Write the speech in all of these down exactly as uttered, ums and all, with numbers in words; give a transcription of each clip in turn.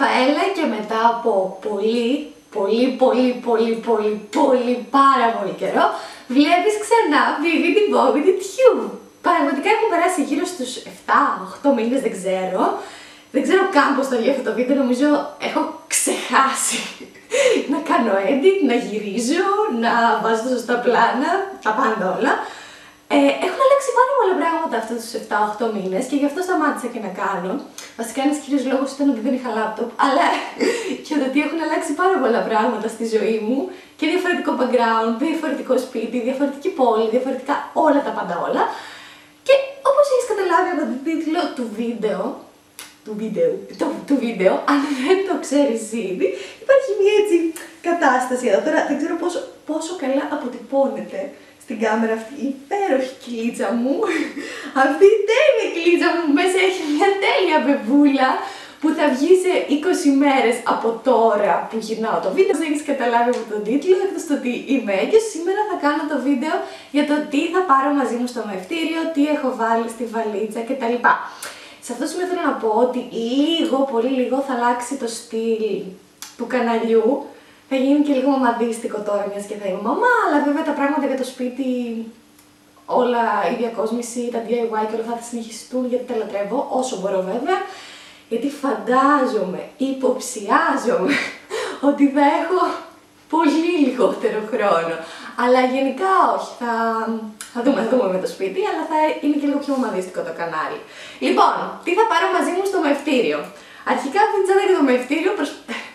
Ραφαέλα και μετά από πολύ, πολύ, πολύ, πολύ, πολύ, πολύ, πάρα πολύ καιρό βλέπεις ξανά Bibidi Bobidi Tube. Πραγματικά έχω περάσει γύρω στους επτά οχτώ μήνες, δεν ξέρω. Δεν ξέρω καν πώς το λέω αυτό το βίντεο, νομίζω έχω ξεχάσει να κάνω edit, να γυρίζω, να βάζω τα σωστά πλάνα, τα πάντα όλα. Ε, έχουν αλλάξει πάρα πολλά πράγματα αυτούς τους επτά οχτώ μήνες και γι' αυτό σταμάτησα και να κάνω. Βασικά ένας κύριος λόγος ήταν ότι δεν είχα λάπτοπ, αλλά και ότι έχουν αλλάξει πάρα πολλά πράγματα στη ζωή μου και διαφορετικό background, διαφορετικό σπίτι, διαφορετική πόλη, διαφορετικά όλα τα πάντα όλα. Και όπως έχεις καταλάβει από τον τίτλο του βίντεο, του βίντεο, το, του βίντεο, αν δεν το ξέρεις ήδη, υπάρχει μια έτσι κατάσταση εδώ. Τώρα δεν ξέρω πόσο, πόσο καλά αποτυπώνεται στην κάμερα αυτή η υπέροχη κλίτσα μου. Αυτή η τέλεια κλίτσα μου μέσα έχει μια τέλεια μπεβούλα που θα βγει σε είκοσι μέρες από τώρα που γυρνάω το βίντεο. Δεν έχεις καταλάβει από τον τίτλο, εκτός το ότι είμαι έγκυος. Σήμερα θα κάνω το βίντεο για το τι θα πάρω μαζί μου στο μευτήριο, τι έχω βάλει στη βαλίτσα κτλ. Σε αυτό σημείο θέλω να πω ότι λίγο, πολύ λίγο θα αλλάξει το στυλ του καναλιού. Θα γίνει και λίγο μαμαδίστικο τώρα, μιας και θα είμαι μαμά, αλλά βέβαια τα πράγματα για το σπίτι, όλα η διακόσμηση, τα ντι άι γουάι και όλα αυτά θα συνεχιστούν γιατί τα λατρεύω όσο μπορώ βέβαια, γιατί φαντάζομαι, υποψιάζομαι ότι θα έχω πολύ λιγότερο χρόνο. Αλλά γενικά όχι, θα, θα δούμε, θα δούμε με το σπίτι, αλλά θα είναι και λίγο πιο μαμαδίστικο το κανάλι. Λοιπόν, τι θα πάρω μαζί μου στο μευτήριο. Αρχικά αυτή την τσάντα για το μευτήριο προσ...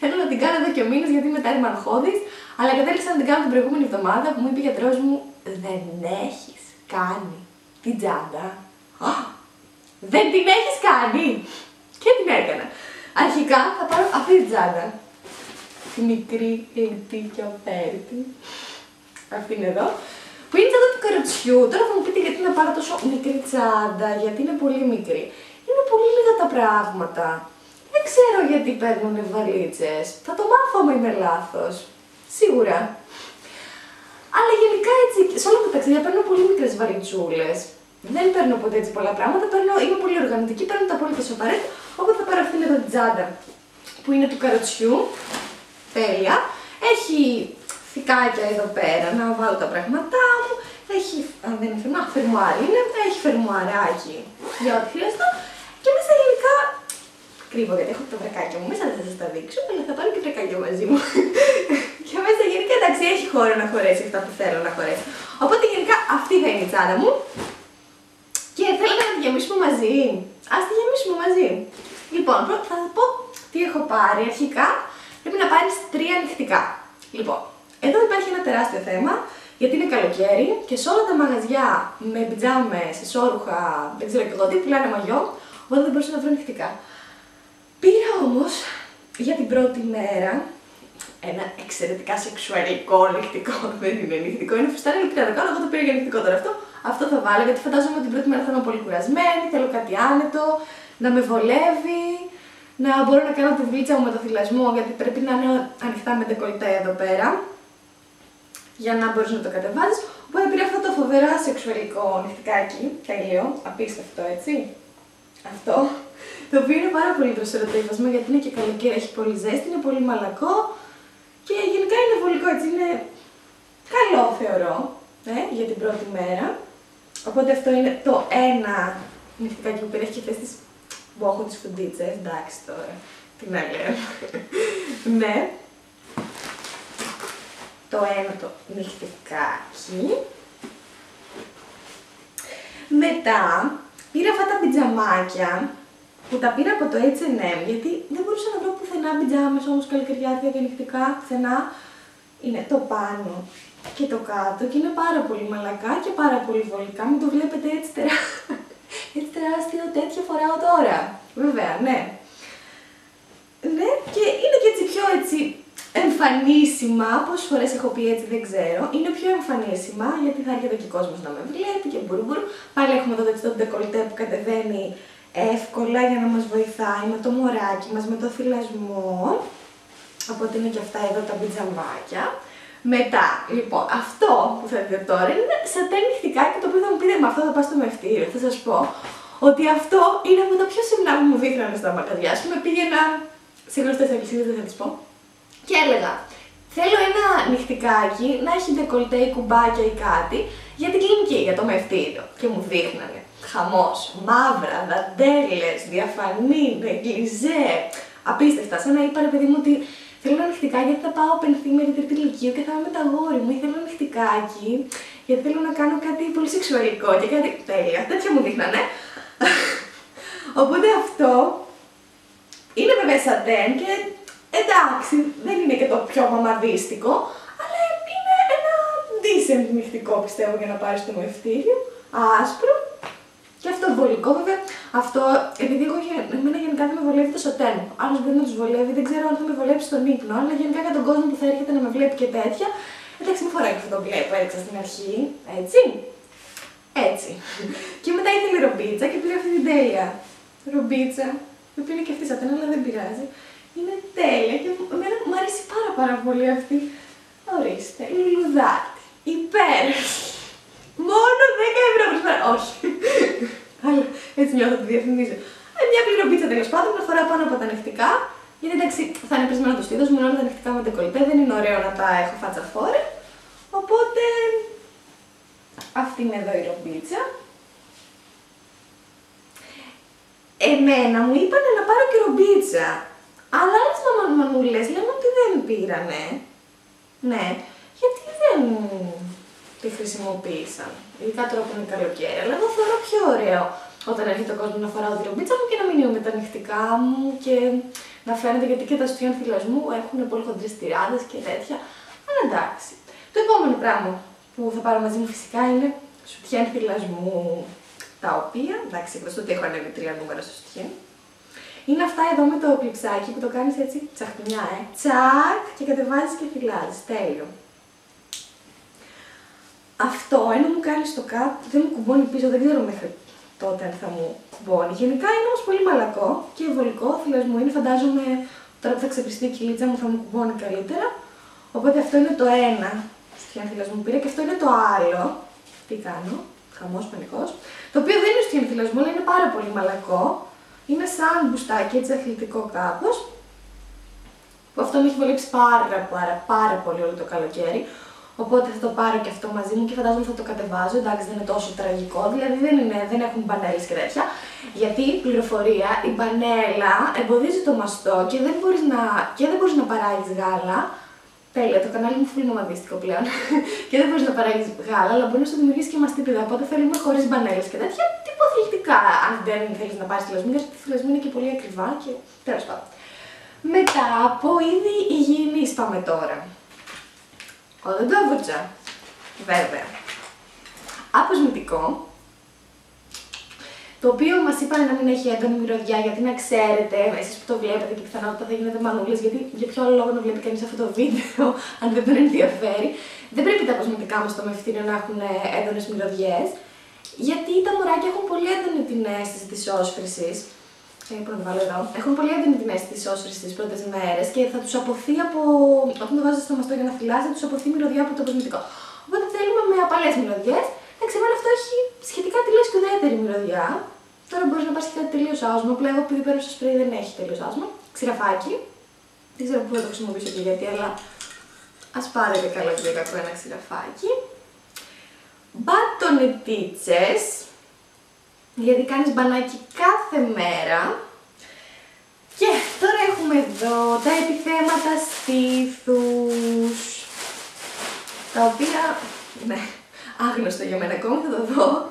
θέλω να την κάνω εδώ και μήνες γιατί μετά είμαι αγχώδης, αλλά κατέληξα να την κάνω την προηγούμενη εβδομάδα που μου είπε ο γιατρός μου «Δεν έχεις κάνει την τσάντα». Α, δεν την έχεις κάνει! Και την έκανα. Αρχικά θα πάρω αυτή την τσάντα. Τη μικρή, λιτή και απέρυτη. Αυτή είναι εδώ. Που είναι η τσάντα του καροτσιού. Τώρα θα μου πείτε γιατί να πάρω τόσο μικρή τσάντα, γιατί είναι πολύ μικρή. Είναι πολύ λίγα τα πράγματα. Δεν ξέρω γιατί παίρνουν βαλίτσες. Θα το μάθω άμα είμαι λάθος. Σίγουρα. Αλλά γενικά έτσι, σε όλα τα ταξίδια παίρνω πολύ μικρές βαλιτσούλες. Δεν παίρνω ποτέ έτσι πολλά πράγματα. Παίρνω, είμαι πολύ οργανωτική, παίρνω τα απόλυτα σοβαρέτα. Οπότε θα πάρω αυτήν εδώ την τσάντα που είναι του καροτσιού. Τέλεια. Έχει θικάκια εδώ πέρα να βάλω τα πράγματά μου. Έχει, αν δεν είναι φερμουάρ, φερμουάρ είναι. Έχει φερμουαράκι για ό,τι χρειάζεται. Και μέσα γενικά. Κρύβω γιατί έχω τα βρακάκια μου, μέσα δεν θα σας τα δείξω, αλλά θα πάρω και βρακάκια μαζί μου. Και μέσα γενικά εντάξει έχει χώρο να χωρέσει αυτά που θέλω να χωρέσει. Οπότε γενικά αυτή θα είναι η τσάντα μου. Και θέλετε να τη γεμίσουμε μαζί. Ας τη γεμίσουμε μαζί. Λοιπόν, πρώτα θα σας πω τι έχω πάρει. Αρχικά πρέπει να πάρεις τρία νυχτικά. Λοιπόν, εδώ υπάρχει ένα τεράστιο θέμα, γιατί είναι καλοκαίρι και σε όλα τα μαγαζιά με πιτζάμες, σόρουχα, δεν ξέρω και εγώ τι, πουλάνε μαγιό, οπότε δεν μπορούσα να βρω νυχτικά. Πήρα όμως για την πρώτη μέρα ένα εξαιρετικά σεξουαλικό νυχτικό. Δεν είναι νυχτικό, είναι φουστάνι, αλλά τι να το κάνω. Εγώ το πήρα για νυχτικό τώρα αυτό. Αυτό θα βάλω γιατί φαντάζομαι ότι την πρώτη μέρα θα είμαι πολύ κουρασμένη. Θέλω κάτι άνετο, να με βολεύει, να μπορώ να κάνω τη δουλίτσα μου με το θυλασμό. Γιατί πρέπει να είναι ανοιχτά με ντεκολτέ εδώ πέρα, για να μπορείς να το κατεβάζεις. Οπότε πήρα αυτό το φοβερά σεξουαλικό νυχτικάκι. Τέλειο, απίστευτο έτσι. Αυτό. Το οποίο είναι πάρα πολύ προσερωτεύασμα γιατί είναι και καλοκαίρι, έχει πολύ ζέστη, είναι πολύ μαλακό και γενικά είναι βολικό έτσι, είναι καλό θεωρώ ε, για την πρώτη μέρα. Οπότε αυτό είναι το ένα νυχτικάκι που πήρε, έχει και αυτές τις μπόχο τις φουντίτσες, εντάξει τώρα, τι να λέω. Ναι, το ένα το νυχτικάκι. Μετά πήρα αυτά τα πιτζαμάκια που τα πήρα από το έιτς εν εμ γιατί δεν μπορούσα να βρω πουθενά πιτζάμες όμως καλοκαιριάτικα και νυχτικά, πουθενά. Είναι το πάνω και το κάτω και είναι πάρα πολύ μαλακά και πάρα πολύ βολικά. Μην το βλέπετε έτσι, τερα... έτσι τεράστιο, τέτοια φοράω τώρα. Βέβαια, ναι. Ναι, και είναι και έτσι πιο έτσι εμφανίσιμα. Πόσες φορές έχω πει έτσι δεν ξέρω. Είναι πιο εμφανίσιμα γιατί θα έρχεται και ο κόσμος να με βλέπει και μπουρούμπουρου. Πάλι έχουμε εδώ το ντεκολτέ που κατεβαίνει εύκολα για να μας βοηθάει με το μωράκι μας, με το θυλασμό. Οπότε είναι και αυτά εδώ τα πιτζαμάκια. Μετά, λοιπόν, αυτό που θα δείτε τώρα είναι σατέν νυχτικάκι, το οποίο θα μου πείτε με αυτό θα πάω στο μευτήριο. Θα σας πω ότι αυτό είναι από τα πιο σεμνά που μου δείχνανε στα μαγαζιά. Ας πούμε, πήγαινα Συγνώστες ακλησίδες δεν θα τις πω. Και έλεγα, θέλω ένα νυχτικάκι να έχει ντεκολτέ ή κουμπάκια ή κάτι για την κλινική, για το μευτήριο. Και μου δείχνανε χαμός, μαύρα, δαντέλες, διαφανή, γκλιζέ. Απίστευτα, σαν να είπα ρε παιδί μου ότι θέλω ένα νυχτικάκι γιατί θα πάω πενθήμερη τρίτη ηλικίου και θα είμαι με τα γόρι μου. Ή θέλω ένα νυχτικάκι γιατί θέλω να κάνω κάτι πολύ σεξουαλικό και κάτι τέλεια. Τέτοια μου δείχνανε. Οπότε αυτό είναι βέβαια σατέν και εντάξει, δεν είναι και το πιο μαμαδίστικο, αλλά είναι ένα decent νυχτικό πιστεύω για να πάρεις στο μευτήριο. Άσπρο και αυτό βολικό βέβαια. Αυτό επειδή εγώ εμένα γενικά δεν με βολεύει το σατέν. Άλλος μπορεί να τους βολεύει, δεν ξέρω αν θα με βολεύει στον ύπνο, αλλά γενικά για τον κόσμο που θα έρχεται να με βλέπει και τέτοια. Εντάξει, μου φοράει αυτό το μπλε που έριξα στην αρχή, έτσι. Έτσι. Και μετά ήθελε ρομπίτσα και πήρε αυτή την τέλεια. Ρομπίτσα. Με πήρε και αυτή σατέν, αλλά δεν πειράζει. Είναι τέλεια και εμένα μου αρέσει πάρα πάρα πολύ αυτή. Ορίστε, λουλουδάτη. Υπέροχη. Μόνο δέκα ευρώ προς μέρα. Όχι. Αλλά έτσι λέω, θα το διαφημίζω. Μια πληρομπίτσα τέλος πάντων να φορά πάνω από τα νυχτικά. Γιατί εντάξει, θα είναι πρισμένο το στήθος μου, όλα τα νυχτικά με ντεκολτέ. Δεν είναι ωραίο να τα έχω φατσαφόρε. Οπότε. Αυτή είναι εδώ η ρομπίτσα. Εμένα μου είπανε να πάρω και ρομπίτσα. Αλλά άλλες μαμανούλες λένε ότι δεν πήρανε. Ναι, γιατί δεν τη χρησιμοποίησαν. Ειδικά τώρα που είναι καλοκαίρι. Αλλά εγώ θεωρώ πιο ωραίο όταν έρχεται ο κόσμος να φοράω τη ρομπίτσα μου και να μην είμαι με τα νυχτικά μου και να φαίνεται γιατί και τα στοιχεία θυλασμού έχουν πολύ χοντρές τυράδες και τέτοια. Αλλά εντάξει. Το επόμενο πράγμα που θα πάρω μαζί μου φυσικά είναι σουτιέν θυλασμού. Τα οποία, εντάξει, εκτός ότι έχω ανέβει τρία νούμερα στο σουτιέν. Είναι αυτά εδώ με το κλειψάκι που το κάνεις έτσι τσαχμιά, ε. Τσακ και κατεβάζεις και φυλάζεις. Τέλειο. Αυτό ενώ μου κάνει στο κάτω, δεν μου κουμπώνει πίσω, δεν ξέρω μέχρι τότε αν θα μου κουμπώνει. Γενικά είναι όμως πολύ μαλακό και βολικό, θυλασμό μου είναι. Φαντάζομαι τώρα που θα ξεπριστεί η κοιλίτσα μου θα μου κουμπώνει καλύτερα. Οπότε αυτό είναι το ένα σουτιέν θυλασμό που πήρα και αυτό είναι το άλλο. Τι κάνω. Χαμός, πανικός, το οποίο δεν είναι σουτιέν θυλασμό, αλλά είναι πάρα πολύ μαλακό. Είναι σαν μπουστάκι, έτσι αθλητικό κάπως, που αυτό με έχει βολέψει πάρα πάρα πάρα πολύ όλο το καλοκαίρι. Οπότε θα το πάρω και αυτό μαζί μου και φαντάζομαι θα το κατεβάζω, εντάξει δεν είναι τόσο τραγικό, δηλαδή δεν, είναι, δεν έχουν μπανέλες και τέτοια. Γιατί η πληροφορία, η μπανέλα εμποδίζει το μαστό και δεν μπορείς να, να παράγεις γάλα. Τέλεια, το κανάλι μου φουλ μαμαδίστικο πλέον. Και δεν μπορείς να παράγεις γάλα, αλλά μπορείς να σου δημιουργήσεις και μαστίπιδα. Οπότε θέλουμε χωρίς μπανέλες και τέτοια. Τυποθλητικά, αν δεν θέλεις να πάρεις θυλασμό, γιατί το θυλασμό είναι και πολύ ακριβά και τέλος πάντων. Μετά από είδη υγιεινής πάμε τώρα. Οδοντόβουρτσα. Βέβαια. Αποσμητικό. Το οποίο μας είπανε να μην έχει έντονη μυρωδιά, γιατί να ξέρετε, εσείς που το βλέπετε και πιθανότατα θα γίνετε μανούλες, γιατί για ποιο άλλο λόγο να βλέπει κανείς αυτό το βίντεο, αν δεν τον ενδιαφέρει. Δεν πρέπει τα κοσμητικά μας στο μευτήριο να έχουν έντονες μυρωδιές, γιατί τα μωράκια έχουν πολύ έντονη την αίσθηση της όσφρησης. Ε, να το βάλω εδώ. Έχουν πολύ έντονη την αίσθηση της όσφρησης τις πρώτες μέρες και θα τους αποθεί από. Όταν το βάζω στο μαστό για να φυλάζει, θα τους αποθεί μυρωδιά από το κοσμητικό. Οπότε θέλουμε με απαλές μυρωδιές. Εντάξει, εμένα αυτό έχει σχετικά τελείως ουδέτερη μυρωδιά. Τώρα μπορεί να πάρει και κάτι τελείως άσμα. Απλά εγώ επειδή παίρνω στο σπρέι δεν έχει τελείως άσμα. Ξηραφάκι. Δεν ξέρω πού θα το χρησιμοποιήσω και γιατί, αλλά ας πάρετε καλό και κακό ένα ξηραφάκι. Μπατονετίτσες. Γιατί κάνεις μπανάκι κάθε μέρα. Και τώρα έχουμε εδώ τα επιθέματα στήθους. Τα οποία. Ναι. Άγνωστο για μένα ακόμα, θα το δω.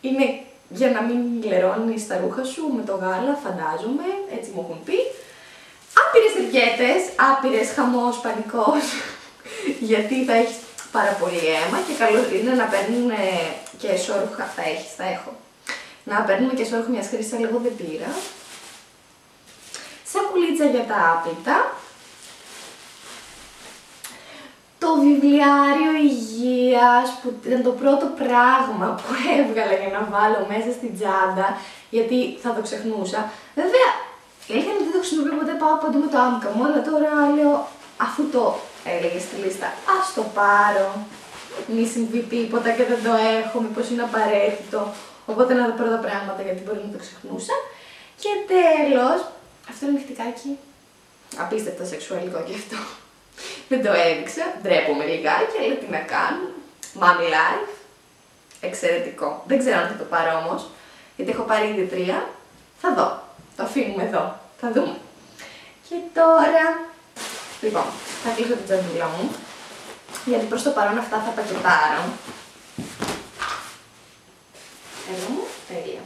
Είναι για να μην λερώνεις τα ρούχα σου με το γάλα, φαντάζομαι, έτσι μου έχουν πει. Άπειρες σερβιέτες, άπειρες, χαμός, πανικός, γιατί θα έχεις πάρα πολύ αίμα και καλό είναι να παίρνουν και εσώρουχα, θα έχεις, θα έχω. Να παίρνουμε και εσώρουχα μιας χρήσης, αλλά εγώ δεν πήρα. Σακουλίτσα για τα άπλυτα. Το βιβλιάριο υγείας που ήταν το πρώτο πράγμα που έβγαλα για να βάλω μέσα στην τσάντα, γιατί θα το ξεχνούσα. Βέβαια, έλεγα ότι δεν το χρησιμοποιώ ποτέ, πάω παντού με το άμκα μου, αλλά τώρα λέω, αφού το έλεγε στη λίστα, ας το πάρω. Μη συμβεί τίποτα και δεν το έχω, μήπως είναι απαραίτητο. Οπότε να δω πρώτα πράγματα γιατί μπορεί να το ξεχνούσα. Και τέλος, αυτό είναι νυχτικάκι απίστευτα σεξουαλικό και αυτό. Δεν το έδειξα, ντρέπομαι λιγάκι, αλλά τι να κάνω. Mommy life, εξαιρετικό. Δεν ξέρω αν θα το πάρω όμως, γιατί έχω πάρει ήδη τρία. Θα δω, το αφήνουμε εδώ, θα δούμε. Και τώρα, λοιπόν, θα κλείσω την τσαντούλα μου, γιατί προς το παρόν αυτά θα πακετάρω. Εδώ μου, τέλεια.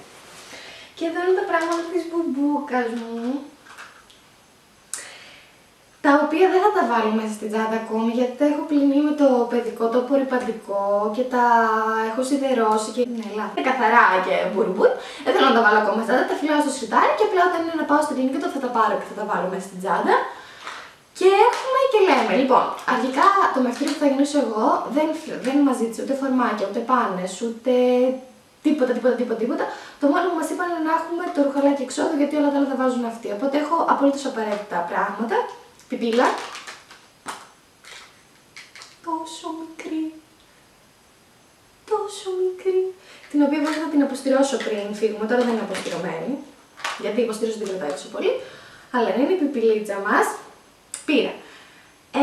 Και εδώ είναι τα πράγματα της μπουμπούκας μου, τα οποία δεν θα τα βάλω μέσα στην τσάντα ακόμη, γιατί τα έχω πλυνεί με το παιδικό, το απορριπαντικό και τα έχω σιδερώσει και είναι λάθη. Καθαρά και μπουρμπουρ, δεν θέλω να τα βάλω ακόμα μέσα, τα φυλάω στο σιρτάρι και απλά όταν είναι να πάω στην κλινική το θα τα πάρω και θα τα βάλω μέσα στην τσάντα. Και έχουμε και λέμε, λοιπόν, αρχικά το μευτήριο που θα γνωρίσω εγώ δεν, δεν μας ζήτησε ούτε φορμάκια, ούτε πάνες, ούτε τίποτα, τίποτα, τίποτα, τίποτα. Το μόνο που μας είπαν είναι να έχουμε το ρουχαλάκι εξόδου, γιατί όλα τα άλλα τα βάζουν αυτοί. Οπότε έχω απολύτως απαραίτητα πράγματα. Πιπίλα. Τόσο μικρή. Τόσο μικρή. Την οποία βέβαια θα την αποστηρώσω πριν φύγουμε. Τώρα δεν είναι αποστηρωμένη, γιατί υποστηρίζω την κρατάει τόσο πολύ. Αλλά είναι η πιπιλίτσα μας. Πήρα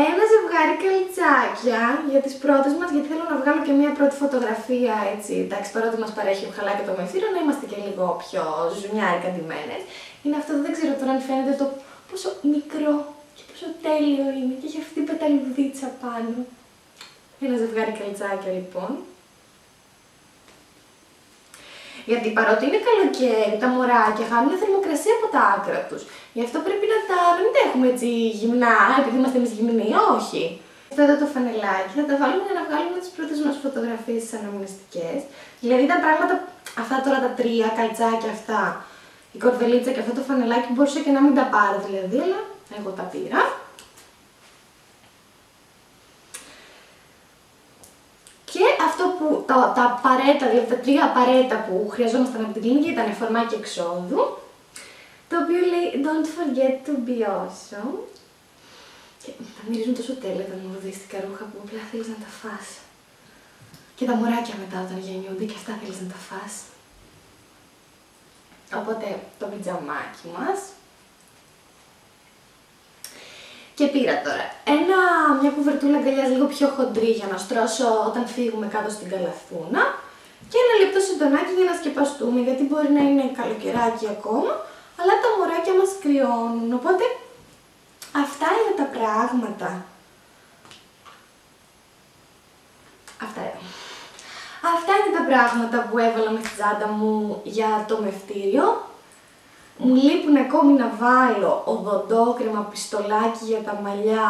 ένα ζευγάρι καλτσάκια για τις πρώτες μας, γιατί θέλω να βγάλω και μια πρώτη φωτογραφία, έτσι, εντάξει, παρότι μας παρέχει ο χαλάκι το μεθύρο, να είμαστε και λίγο πιο ζουνιάρικα ντυμένες. Είναι αυτό, δεν ξέρω τώρα αν φαίνεται το πόσο μικρό και πόσο τέλειο είναι και έχει αυτή η πεταλουδίτσα πάνω. Ένα ζευγάρι καλτσάκια λοιπόν. Γιατί παρότι είναι καλοκαίρι, τα μωράκια χάνουν θερμοκρασία από τα άκρα τους. Γι' αυτό πρέπει να τα, μην τα έχουμε έτσι γυμνά, επειδή είμαστε εμείς γυμνοί, όχι. Αυτό εδώ το φανελάκι θα τα βάλουμε για να βγάλουμε τις πρώτες μας φωτογραφίες στις αναμνηστικές. Δηλαδή τα πράγματα, αυτά τώρα τα τρία, καλτσάκια αυτά, η κορδελίτσα και αυτό το φανελάκι μπορούσα και να μην τα πάρω δηλαδή, αλλά εγώ τα πήρα. Που, τα, τα απαραίτητα, δηλαδή τα τρία απαραίτητα που χρειαζόμασταν από την κλινική ήταν φορμάκι εξόδου, το οποίο λέει don't forget to be awesome. Και τα μυρίζουν τόσο τέλεια τα μορδίστικα ρούχα που απλά θέλεις να τα φας. Και τα μωράκια μετά όταν γεννιούνται και αυτά θέλεις να τα φας. Οπότε το πιτζαμάκι μας. Και πήρα τώρα ένα, μια κουβερτούλα αγκαλιάς λίγο πιο χοντρή για να στρώσω όταν φύγουμε κάτω στην Καλαθούνα και ένα λεπτό συντονάκι για να σκεπαστούμε, γιατί μπορεί να είναι καλοκαιράκι ακόμα, αλλά τα μωράκια μας κρυώνουν, οπότε αυτά είναι τα πράγματα. Αυτά είναι. Αυτά είναι τα πράγματα που έβαλα με την τσάντα μου για το μευτήριο. Μου λείπουν ακόμη να βάλω οδοντόκρεμα, πιστολάκι για τα μαλλιά.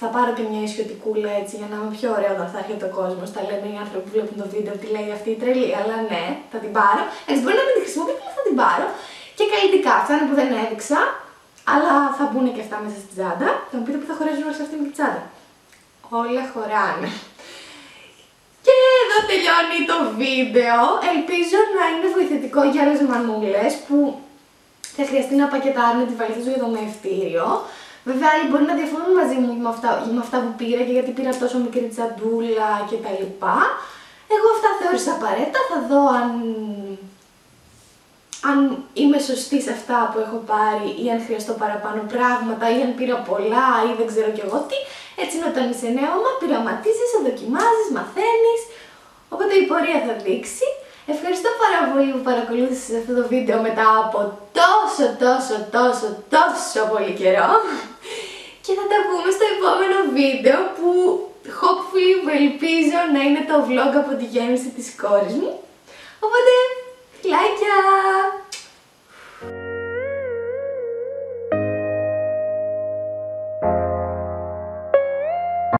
Θα πάρω και μια ισιωτικούλα έτσι για να είμαι πιο ωραία όταν θα έρχεται ο κόσμος. Τα λένε οι άνθρωποι που βλέπουν το βίντεο, τι λέει αυτή η τρελή. Αλλά ναι, θα την πάρω. Έτσι μπορεί να μην τη χρησιμοποιήσω, αλλά θα την πάρω. Και καλλιτικά, αυτά είναι που δεν έδειξα. Αλλά θα μπουν και αυτά μέσα στην τσάντα. Θα μου πείτε που θα χωρέσουν όλες αυτήν την τσάντα. Όλα χωράνε. Και εδώ τελειώνει το βίντεο. Ελπίζω να είναι βοηθητικό για άλλες μανούλες που θα χρειαστεί να πακετάρουν τη βαλίτσα σου για το μευτήριο. Βέβαια, άλλοι μπορεί να διαφωνούν μαζί μου με αυτά, με αυτά που πήρα και γιατί πήρα τόσο μικρή τσαντούλα κτλ. Εγώ αυτά θεώρησα απαραίτητα. Θα δω αν, αν είμαι σωστή σε αυτά που έχω πάρει ή αν χρειαστώ παραπάνω πράγματα ή αν πήρα πολλά ή δεν ξέρω κι εγώ τι. Έτσι είναι όταν είσαι νέωμα, πειραματίζεις, δοκιμάζεις, μαθαίνεις. Οπότε η πορεία θα δείξει. Ευχαριστώ πάρα πολύ που παρακολούθησες αυτό το βίντεο μετά από τόσο τόσο τόσο τόσο πολύ καιρό και θα τα πούμε στο επόμενο βίντεο που hopefully ελπίζω να είναι το vlog από τη γέννηση της κόρης μου. Οπότε